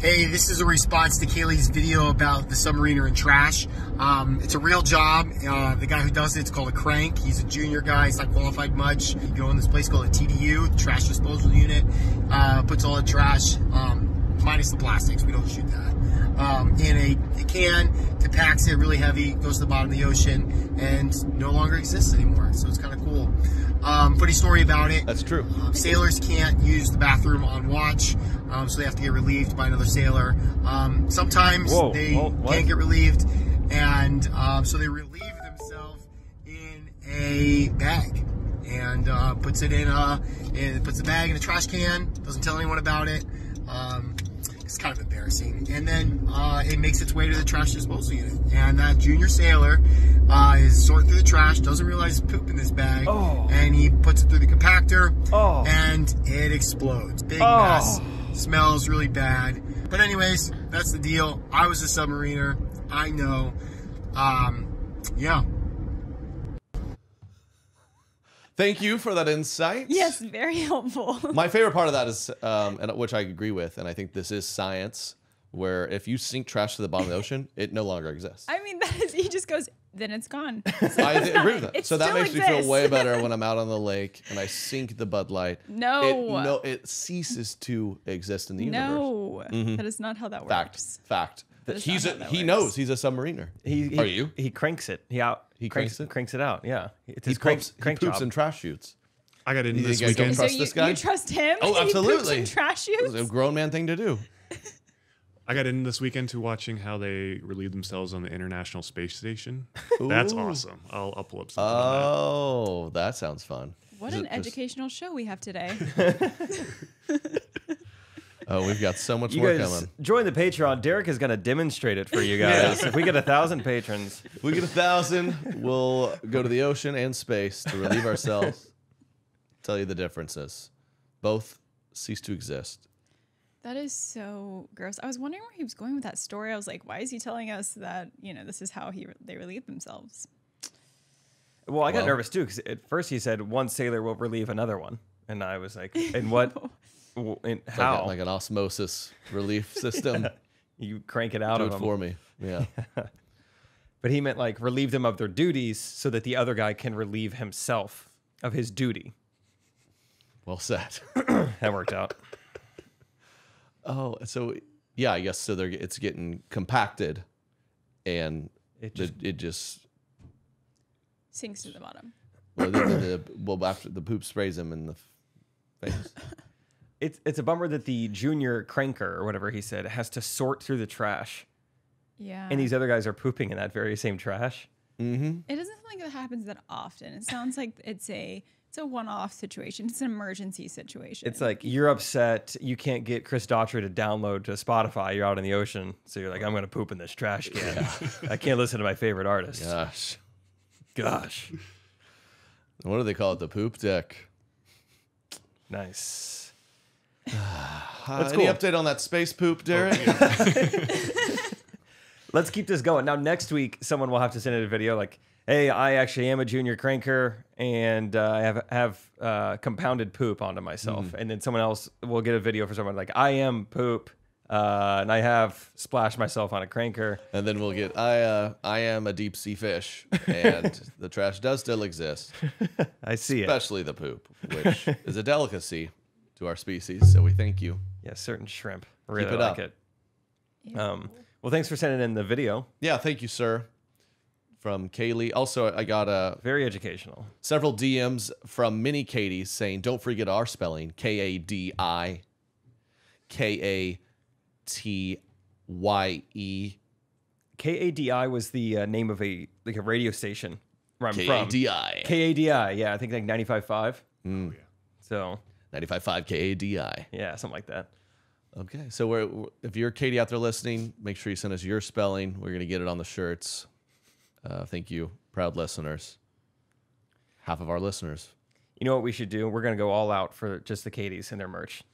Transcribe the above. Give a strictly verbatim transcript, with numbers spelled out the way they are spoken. Hey, this is a response to Kaylee's video about the submariner and trash. Um, it's a real job. Uh, the guy who does it, it's called a crank. He's a junior guy. He's not qualified much. You go in this place called a T D U, Trash Disposal Unit, uh, puts all the trash, um, minus the plastics. We don't shoot that. Um, in a, a can, that packs it really heavy, goes to the bottom of the ocean, and no longer exists anymore. So it's kind of cool. Um, funny story about it. That's true. Uh, sailors can't use the bathroom on watch, um, so they have to get relieved by another sailor. Um, sometimes Whoa, they oh, can't get relieved, and um, so they relieve themselves in a bag and uh, puts it in a and puts the bag in a trash can. Doesn't tell anyone about it. Um, it's kind of embarrassing. And then uh, it makes its way to the trash disposal unit, and that junior sailor uh, is sorting through the trash, doesn't realize poop in this bag, oh. and he puts it through the compactor, oh. and it explodes. Big oh. mess, smells really bad. But anyways, that's the deal. I was a submariner, I know. Um, yeah. Thank you for that insight. Yes, very helpful. My favorite part of that is, um, and which I agree with, and I think this is science, where if you sink trash to the bottom of the ocean, it no longer exists. I mean, that is, he just goes, then it's gone. So I agree with that. It so that makes exists. me feel way better when I'm out on the lake and I sink the Bud Light. No. It, no, it ceases to exist in the universe. No, mm-hmm. that is not how that works. Fact, fact. That that he's a, that he works. knows he's a submariner. He, he, Are you? He cranks it. He out. He cranks, cranks it? Cranks it out, yeah. It's his he crank, pumps, crank he poops job. and trash shoots. I got into this weekend. So trust you, this guy? You trust him? Oh, absolutely. He poops and trash shoots? It's a grown man thing to do. I got into this weekend to watching how they relieve themselves on the International Space Station. Ooh. That's awesome. I'll, I'll pull up something Oh, on that. that sounds fun. What Is an educational just... show we have today. Oh, we've got so much you work guys, coming. Join the Patreon. Derek is going to demonstrate it for you guys. Yeah. If we get a thousand patrons, if we get a thousand. We'll go to the ocean and space to relieve ourselves. Tell you the differences. Both cease to exist. That is so gross. I was wondering where he was going with that story. I was like, why is he telling us that? You know, this is how he re they relieve themselves. Well, I got well, nervous too because at first he said one sailor will relieve another one, and I was like, and what? In how? Like, a, like an osmosis relief system. Yeah. You crank it out Do of it them. for me. Yeah. yeah. But he meant like relieve them of their duties so that the other guy can relieve himself of his duty. Well said. That worked out. Oh, so yeah, I guess so. They're it's getting compacted, and it just, the, it just sinks to the bottom. Well, the, the, the, well, after the poop sprays him in the face. It's, it's a bummer that the junior cranker, or whatever he said, has to sort through the trash. Yeah. And these other guys are pooping in that very same trash. Mm-hmm. It doesn't sound like that happens that often. It sounds like it's a it's a one-off situation. It's an emergency situation. It's like you're upset. You can't get Chris Daughtry to download to Spotify. You're out in the ocean. So you're like, I'm going to poop in this trash can. Yeah. I can't listen to my favorite artist. Gosh. Gosh. What do they call it? The poop deck. Nice. Uh, Any cool. update on that space poop, Derek? Let's keep this going. Now, next week, someone will have to send in a video like, hey, I actually am a junior cranker, and uh, I have, have uh, compounded poop onto myself. Mm. And then someone else will get a video for someone like, I am poop, uh, and I have splashed myself on a cranker. And then we'll get, I, uh, I am a deep sea fish, and the trash does still exist. I see Especially it. Especially the poop, which is a delicacy to our species, so we thank you. Yeah, certain shrimp. Really Keep it like up. it. Yeah. Um, well, thanks for sending in the video. Yeah, thank you, sir. From Kaylee. Also, I got a very educational. Several D Ms from Mini Katie saying, "Don't forget our spelling: K A D I, K A T Y E." K A D I was the uh, name of a like a radio station where I'm K A D I. from. K A D I. K A D I. Yeah, I think like ninety-five point five. Mm. Oh yeah. So. ninety-five point five K A D I. Yeah, something like that. Okay, so we're, if you're Katie out there listening, make sure you send us your spelling. We're going to get it on the shirts. Uh, thank you, proud listeners. Half of our listeners. You know what we should do? We're going to go all out for just the Katies and their merch.